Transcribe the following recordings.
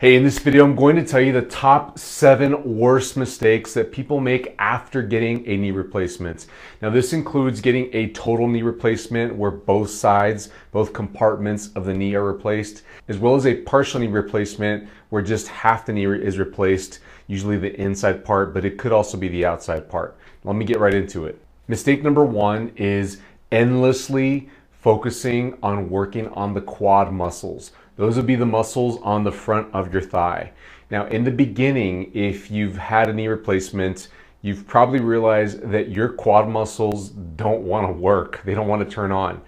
Hey, in this video, I'm going to tell you the top 7 worst mistakes that people make after getting a knee replacement. Now, this includes getting a total knee replacement where both sides, both compartments of the knee are replaced, as well as a partial knee replacement where just half the knee is replaced, usually the inside part, but it could also be the outside part. Let me get right into it. Mistake number 1 is endlessly focusing on working on the quad muscles. Those would be the muscles on the front of your thigh. Now, in the beginning, if you've had a knee replacement, you've probably realized that your quad muscles don't want to work. They don't want to turn on.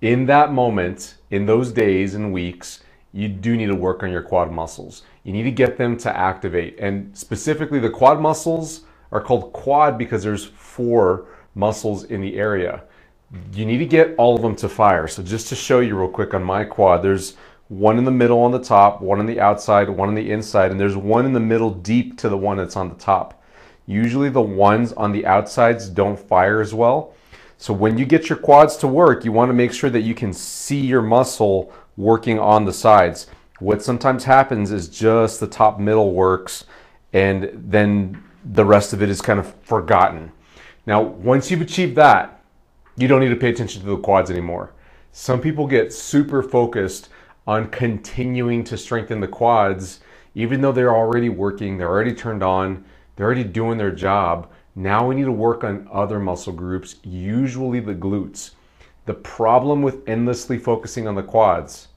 In that moment, in those days and weeks, you do need to work on your quad muscles. You need to get them to activate. And specifically, the quad muscles are called quad because there's 4 muscles in the area. You need to get all of them to fire. So just to show you real quick on my quad, there's one in the middle on the top, one on the outside, one on the inside, and there's one in the middle deep to the one that's on the top. Usually the ones on the outsides don't fire as well. So when you get your quads to work, you want to make sure that you can see your muscle working on the sides. What sometimes happens is just the top middle works and then the rest of it is kind of forgotten. Now, once you've achieved that, you don't need to pay attention to the quads anymore. Some people get super focused on continuing to strengthen the quads, even though they're already working, they're already turned on, they're already doing their job. Now we need to work on other muscle groups, usually the glutes. The problem with endlessly focusing on the quads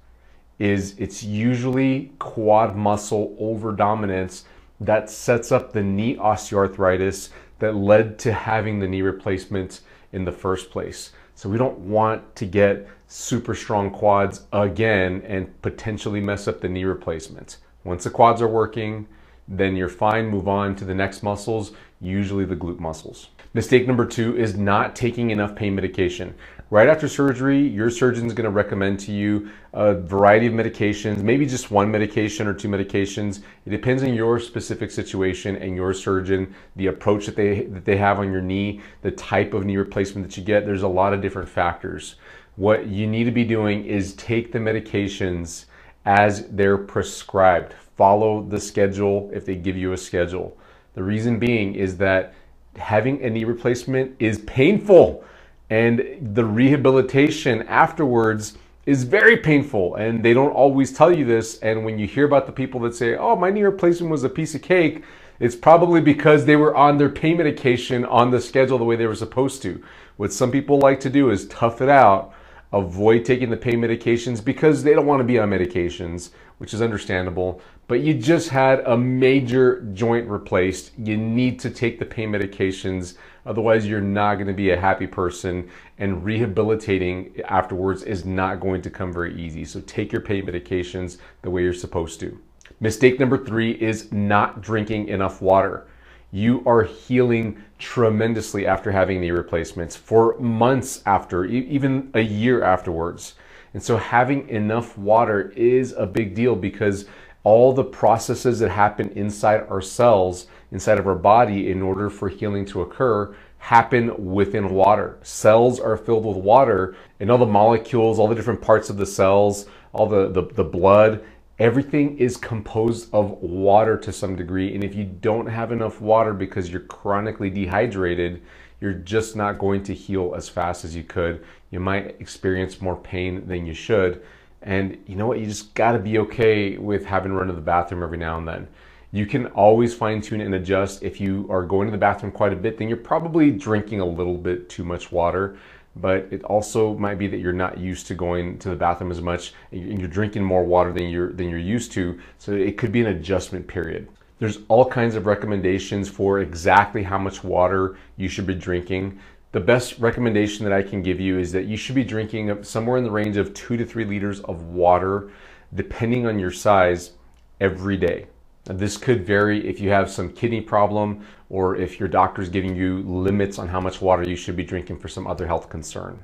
is it's usually quad muscle overdominance that sets up the knee osteoarthritis that led to having the knee replacement in the first place. So we don't want to get super strong quads again and potentially mess up the knee replacement. Once the quads are working, then you're fine, move on to the next muscles, usually the glute muscles. Mistake number 2 is not taking enough pain medication. Right after surgery, your surgeon's gonna recommend to you a variety of medications, maybe just one medication or 2 medications. It depends on your specific situation and your surgeon, the approach that they have on your knee, the type of knee replacement that you get. There's a lot of different factors. What you need to be doing is take the medications as they're prescribed. Follow the schedule if they give you a schedule. The reason being is that having a knee replacement is painful and the rehabilitation afterwards is very painful, and they don't always tell you this. And when you hear about the people that say, oh, my knee replacement was a piece of cake, it's probably because they were on their pain medication on the schedule the way they were supposed to. What some people like to do is tough it out, avoid taking the pain medications because they don't want to be on medications, which is understandable, but you just had a major joint replaced. You need to take the pain medications, otherwise you're not going to be a happy person, and rehabilitating afterwards is not going to come very easy. So take your pain medications the way you're supposed to. Mistake number 3 is not drinking enough water. You are healing tremendously after having knee replacements for months after, even a year afterwards. And so having enough water is a big deal because all the processes that happen inside our cells, inside of our body, in order for healing to occur, happen within water. Cells are filled with water, and all the molecules, all the different parts of the cells, all the blood, everything is composed of water to some degree, and if you don't have enough water because you're chronically dehydrated, you're just not going to heal as fast as you could. You might experience more pain than you should, and you know what? You just gotta be okay with having to run to the bathroom every now and then. You can always fine-tune and adjust. If you are going to the bathroom quite a bit, then you're probably drinking a little bit too much water. But it also might be that you're not used to going to the bathroom as much and you're drinking more water than you're used to. So it could be an adjustment period. There's all kinds of recommendations for exactly how much water you should be drinking. The best recommendation that I can give you is that you should be drinking somewhere in the range of 2 to 3 liters of water, depending on your size, every day. Now, this could vary if you have some kidney problem or if your doctor's giving you limits on how much water you should be drinking for some other health concern.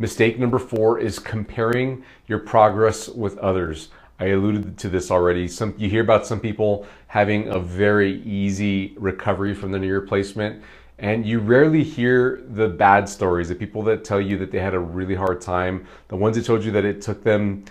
Mistake number 4 is comparing your progress with others. I alluded to this already. You hear about some people having a very easy recovery from the knee replacement, and you rarely hear the bad stories, the people that tell you that they had a really hard time, the ones that told you that it took them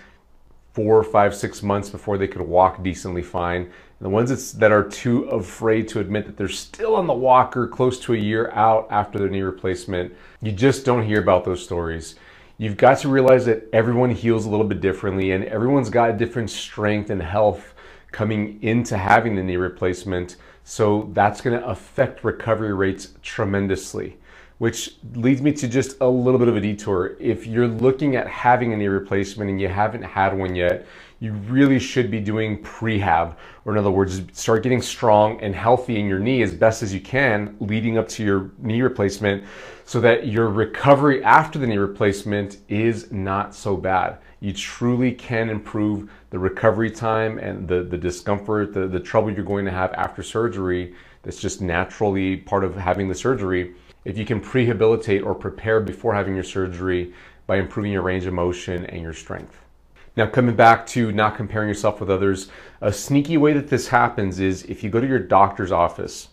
4, 5, 6 months before they could walk decently fine. And the ones that are too afraid to admit that they're still on the walker close to a year out after their knee replacement, you just don't hear about those stories. You've got to realize that everyone heals a little bit differently and everyone's got a different strength and health coming into having the knee replacement. So that's going to affect recovery rates tremendously, which leads me to just a little bit of a detour. If you're looking at having a knee replacement and you haven't had one yet, you really should be doing prehab, or in other words, start getting strong and healthy in your knee as best as you can leading up to your knee replacement so that your recovery after the knee replacement is not so bad. You truly can improve the recovery time and the discomfort, the trouble you're going to have after surgery that's just naturally part of having the surgery. If you can prehabilitate or prepare before having your surgery by improving your range of motion and your strength. Now, coming back to not comparing yourself with others, a sneaky way that this happens is if you go to your doctor's office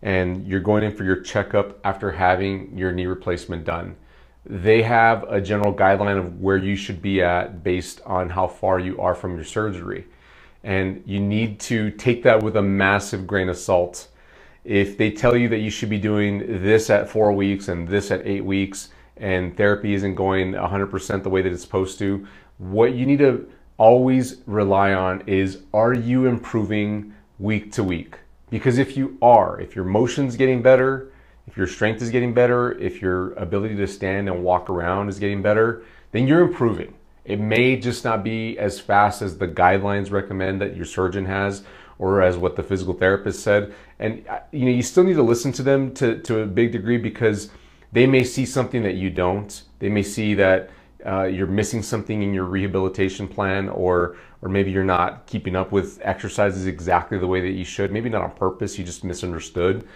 and you're going in for your checkup after having your knee replacement done, they have a general guideline of where you should be at based on how far you are from your surgery. And you need to take that with a massive grain of salt. If they tell you that you should be doing this at 4 weeks and this at 8 weeks and therapy isn't going 100% the way that it's supposed to, what you need to always rely on is, are you improving week to week? Because if you are, if your motion's getting better, if your strength is getting better, if your ability to stand and walk around is getting better, then you're improving. It may just not be as fast as the guidelines recommend that your surgeon has, or as what the physical therapist said. And you know, you still need to listen to them to a big degree, because they may see something that you don't. They may see that you're missing something in your rehabilitation plan, or maybe you're not keeping up with exercises exactly the way that you should. Maybe not on purpose, you just misunderstood.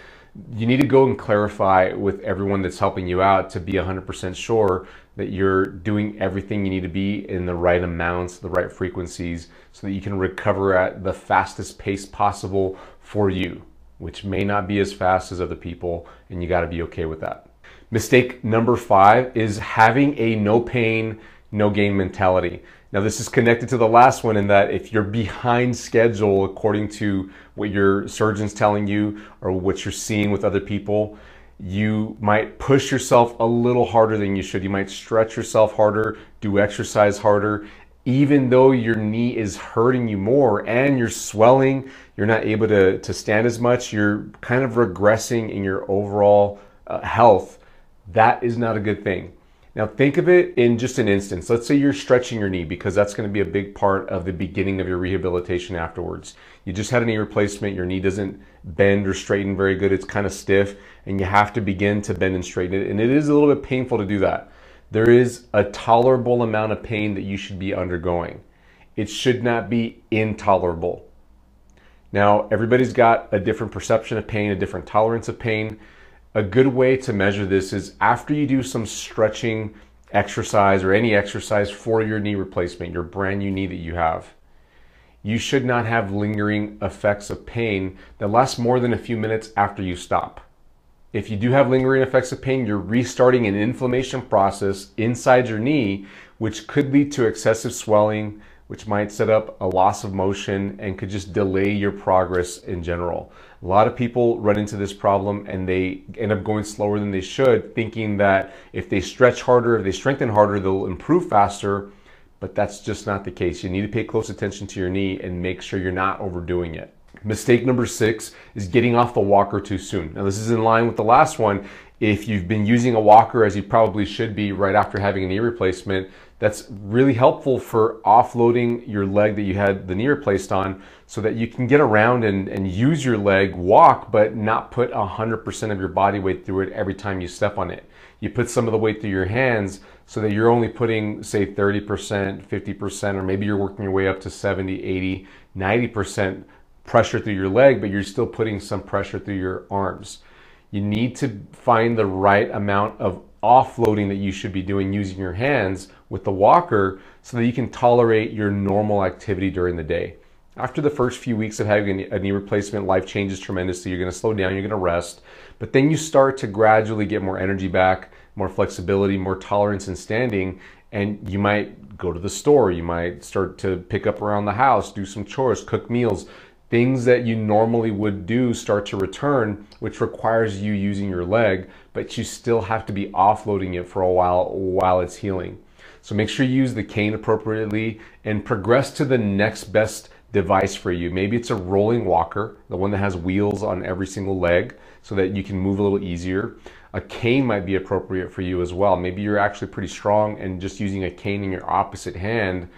You need to go and clarify with everyone that's helping you out to be 100% sure that you're doing everything you need to be in the right amounts, the right frequencies, so that you can recover at the fastest pace possible for you, which may not be as fast as other people, and you gotta be okay with that. Mistake number 5 is having a no pain, no gain mentality. Now, this is connected to the last one in that if you're behind schedule according to what your surgeon's telling you or what you're seeing with other people, you might push yourself a little harder than you should. You might stretch yourself harder, do exercise harder, even though your knee is hurting you more and you're swelling, you're not able to stand as much, you're kind of regressing in your overall health. That is not a good thing. Now think of it in just an instance. Let's say you're stretching your knee, because that's going to be a big part of the beginning of your rehabilitation afterwards. You just had a knee replacement, your knee doesn't bend or straighten very good, it's kind of stiff, and you have to begin to bend and straighten it. And it is a little bit painful to do that. There is a tolerable amount of pain that you should be undergoing. It should not be intolerable. Now, everybody's got a different perception of pain, a different tolerance of pain. A good way to measure this is after you do some stretching exercise or any exercise for your knee replacement, your brand new knee that you have, you should not have lingering effects of pain that last more than a few minutes after you stop. If you do have lingering effects of pain, you're restarting an inflammation process inside your knee, which could lead to excessive swelling, which might set up a loss of motion and could just delay your progress in general. A lot of people run into this problem and they end up going slower than they should, thinking that if they stretch harder, if they strengthen harder, they'll improve faster, but that's just not the case. You need to pay close attention to your knee and make sure you're not overdoing it. Mistake number 6 is getting off the walker too soon. Now, this is in line with the last one. If you've been using a walker, as you probably should be right after having a knee replacement, that's really helpful for offloading your leg that you had the knee replaced on, so that you can get around and use your leg, walk, but not put 100% of your body weight through it every time you step on it. You put some of the weight through your hands so that you're only putting, say, 30%, 50%, or maybe you're working your way up to 70, 80, 90% pressure through your leg, but you're still putting some pressure through your arms. You need to find the right amount of offloading that you should be doing using your hands with the walker so that you can tolerate your normal activity during the day. After the first few weeks of having a knee replacement, life changes tremendously. You're going to slow down, you're going to rest, but then you start to gradually get more energy back, more flexibility, more tolerance in standing, and you might go to the store, you might start to pick up around the house, do some chores, cook meals. Things that you normally would do start to return, which requires you using your leg, but you still have to be offloading it for a while it's healing. So make sure you use the cane appropriately and progress to the next best device for you. Maybe it's a rolling walker, the one that has wheels on every single leg so that you can move a little easier. A cane might be appropriate for you as well. Maybe you're actually pretty strong and just using a cane in your opposite hand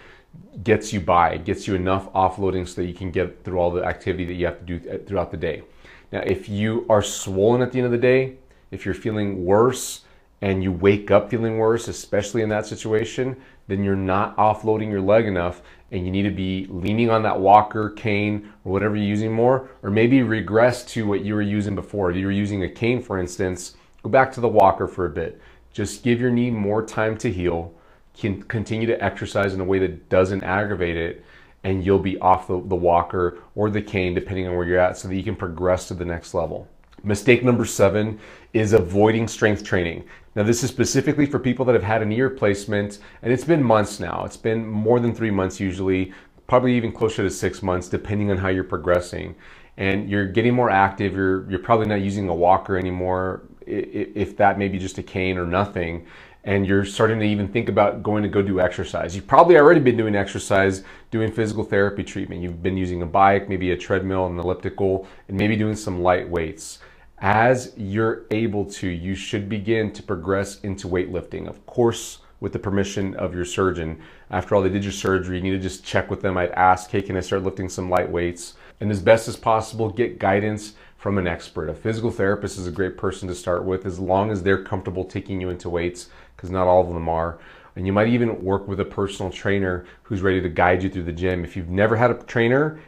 gets you by. It gets you enough offloading so that you can get through all the activity that you have to do throughout the day. Now, if you are swollen at the end of the day, if you're feeling worse and you wake up feeling worse, especially in that situation, then you're not offloading your leg enough and you need to be leaning on that walker, cane, or whatever you're using more, or maybe regress to what you were using before. If you were using a cane, for instance, go back to the walker for a bit. Just give your knee more time to heal. Can continue to exercise in a way that doesn't aggravate it, and you'll be off the walker or the cane, depending on where you're at, so that you can progress to the next level. Mistake number 7 is avoiding strength training. Now, this is specifically for people that have had a knee replacement, and it's been months now. It's been more than 3 months usually, probably even closer to 6 months, depending on how you're progressing. And you're getting more active, you're probably not using a walker anymore, if that may be just a cane or nothing. And you're starting to even think about going to go do exercise. You've probably already been doing exercise, doing physical therapy treatment. You've been using a bike, maybe a treadmill, an elliptical, and maybe doing some light weights. As you're able to, you should begin to progress into weightlifting. Of course, with the permission of your surgeon. After all, they did your surgery, you need to just check with them. I'd ask, hey, can I start lifting some light weights? And as best as possible, get guidance from an expert. A physical therapist is a great person to start with, as long as they're comfortable taking you into weights, because not all of them are. And you might even work with a personal trainer who's ready to guide you through the gym. If you've never had a trainer,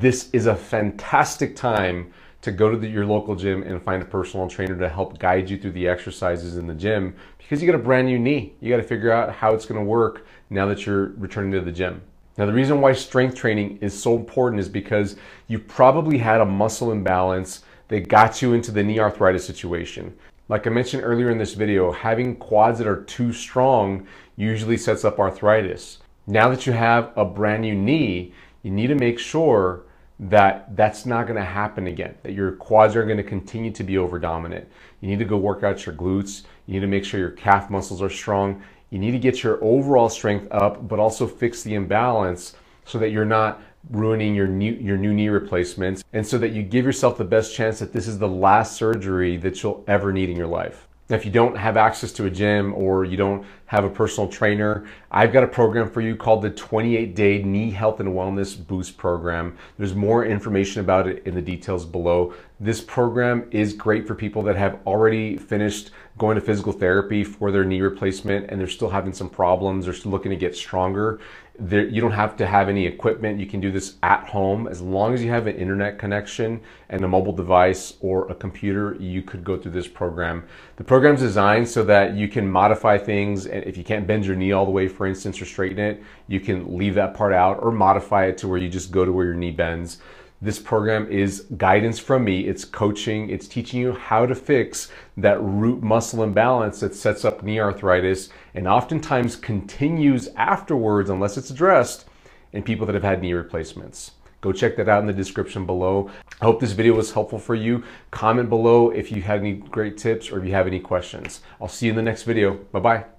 this is a fantastic time to go to your local gym and find a personal trainer to help guide you through the exercises in the gym, because you got a brand new knee. You got to figure out how it's going to work now that you're returning to the gym. Now, the reason why strength training is so important is because you probably had a muscle imbalance that got you into the knee arthritis situation. Like I mentioned earlier in this video, having quads that are too strong usually sets up arthritis. Now that you have a brand new knee, you need to make sure that that's not gonna happen again, that your quads are gonna continue to be over-dominant. You need to go work out your glutes. You need to make sure your calf muscles are strong. You need to get your overall strength up, but also fix the imbalance so that you're not ruining your new knee replacements, and so that you give yourself the best chance that this is the last surgery that you'll ever need in your life. Now, if you don't have access to a gym or you don't have a personal trainer, I've got a program for you called the 28-Day Knee Health and Wellness Boost Program. There's more information about it in the details below. This program is great for people that have already finished going to physical therapy for their knee replacement and they're still having some problems, they're still looking to get stronger. You don't have to have any equipment. You can do this at home. As long as you have an internet connection and a mobile device or a computer, you could go through this program. The program's designed so that you can modify things. And if you can't bend your knee all the way, for instance, or straighten it, you can leave that part out or modify it to where you just go to where your knee bends. This program is guidance from me. It's coaching. It's teaching you how to fix that root muscle imbalance that sets up knee arthritis and oftentimes continues afterwards unless it's addressed in people that have had knee replacements. Go check that out in the description below. I hope this video was helpful for you. Comment below if you had any great tips or if you have any questions. I'll see you in the next video. Bye-bye.